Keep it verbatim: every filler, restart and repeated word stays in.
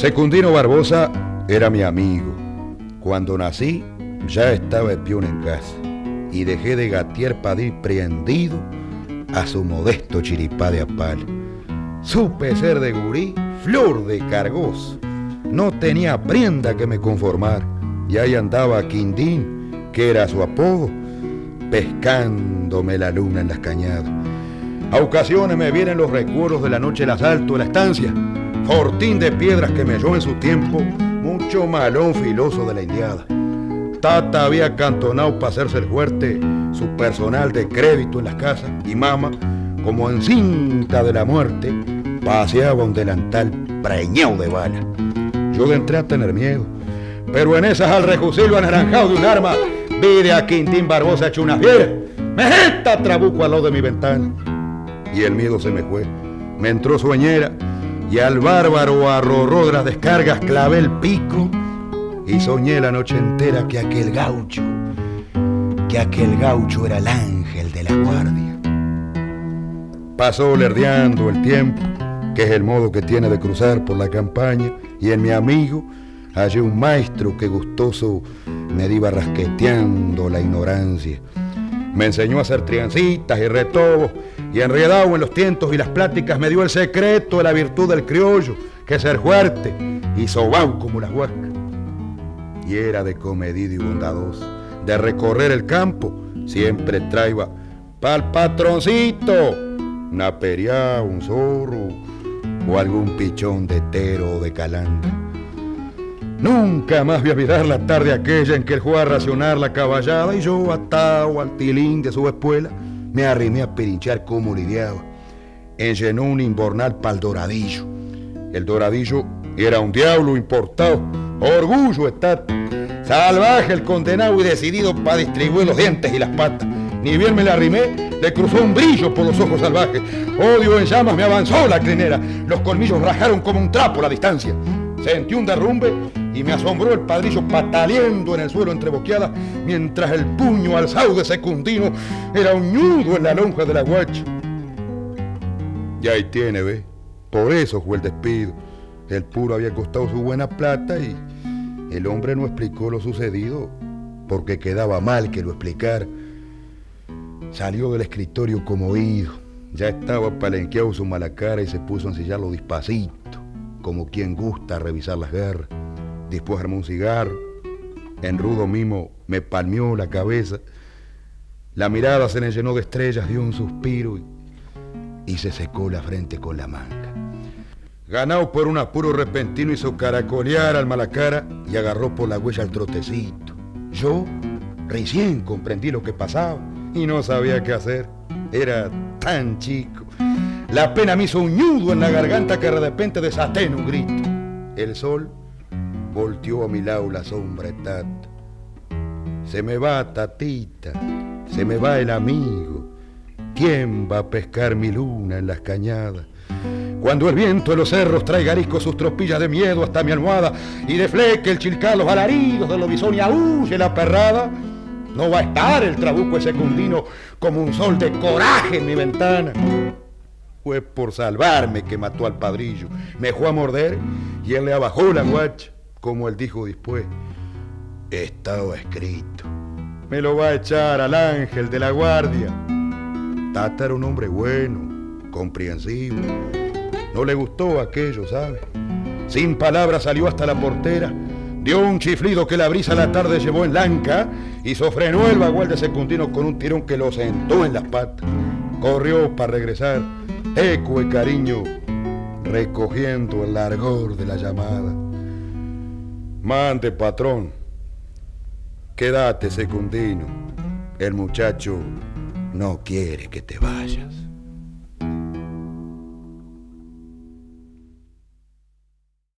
Secundino Barbosa era mi amigo. Cuando nací ya estaba el peón en casa y dejé de gatear para ir prendido a su modesto chiripá de apal. Supe ser de gurí, flor de cargoso. No tenía prenda que me conformar y ahí andaba Quindín, que era su apodo, pescándome la luna en las cañadas. A ocasiones me vienen los recuerdos de la noche del asalto de la estancia, fortín de piedras que me halló en su tiempo mucho malón filoso de la indiada. Tata había acantonado para hacerse el fuerte su personal de crédito en las casas y mama, como en cinta de la muerte, paseaba un delantal preñado de balas. Yo entré a tener miedo, pero en esas al rejucilo anaranjado de un arma vi a Quintín Barbosa hecho una fiera. Me jeta trabuco al lado de mi ventana y el miedo se me fue. Me entró sueñera y al bárbaro arrorró de las descargas, clavé el pico y soñé la noche entera que aquel gaucho, que aquel gaucho era el ángel de la guardia. Pasó lerdeando el tiempo, que es el modo que tiene de cruzar por la campaña, y en mi amigo hallé un maestro que gustoso me iba rasqueteando la ignorancia. Me enseñó a hacer triancitas y retobos, y enredado en los tientos y las pláticas me dio el secreto de la virtud del criollo, que es ser fuerte y sobao como las huascas. Y era de comedido y bondadoso, de recorrer el campo, siempre traía pa'l patroncito una periá, un zorro o algún pichón de tero o de calanda. Nunca más voy a olvidar la tarde aquella en que él jugó a racionar la caballada y yo, atado al tilín de su espuela, me arrimé a perinchar como lidiaba. Enllenó un imbornal para el doradillo. El doradillo era un diablo importado, orgullo está, salvaje el condenado y decidido para distribuir los dientes y las patas. Ni bien me la arrimé, le cruzó un brillo por los ojos salvajes. Odio en llamas me avanzó la crinera, los colmillos rajaron como un trapo a la distancia. Sentí un derrumbe y me asombró el padrillo pataleando en el suelo entre boqueadas, mientras el puño alzado de Secundino era un nudo en la lonja de la guacha. Y ahí tiene, ve, por eso fue el despido. El puro había costado su buena plata y el hombre no explicó lo sucedido porque quedaba mal que lo explicara. Salió del escritorio como ido, ya estaba palenqueado su mala cara y se puso a ensillarlo despacito, como quien gusta revisar las guerras. Después armó un cigarro, en rudo mimo me palmeó la cabeza, la mirada se le llenó de estrellas, dio un suspiro y, y se secó la frente con la manga. Ganado por un apuro repentino hizo caracolear al malacara y agarró por la huella el trotecito. Yo recién comprendí lo que pasaba y no sabía qué hacer, era tan chico. La pena me hizo un nudo en la garganta que de repente desaté en un grito. El sol volteó a mi lado la sombra, Tata. Se me va Tatita, se me va el amigo. ¿Quién va a pescar mi luna en las cañadas? Cuando el viento de los cerros traiga arisco sus tropillas de miedo hasta mi almohada y de fleque el chilcar los alaridos del lobizón y aúlle la perrada, no va a estar el trabuco de Secundino como un sol de coraje en mi ventana. Fue por salvarme que mató al padrillo. Me fue a morder y él le abajó la guacha, como él dijo después. Estaba escrito. Me lo va a echar al ángel de la guardia. Tata era un hombre bueno, comprensivo. No le gustó aquello, ¿sabe? Sin palabras salió hasta la portera, dio un chiflido que la brisa a la tarde llevó en lanca y sofrenó el bagual de Secundino con un tirón que lo sentó en las patas. Corrió para regresar, eco y cariño, recogiendo el largor de la llamada. Mande, patrón, quédate, Secundino, el muchacho no quiere que te vayas.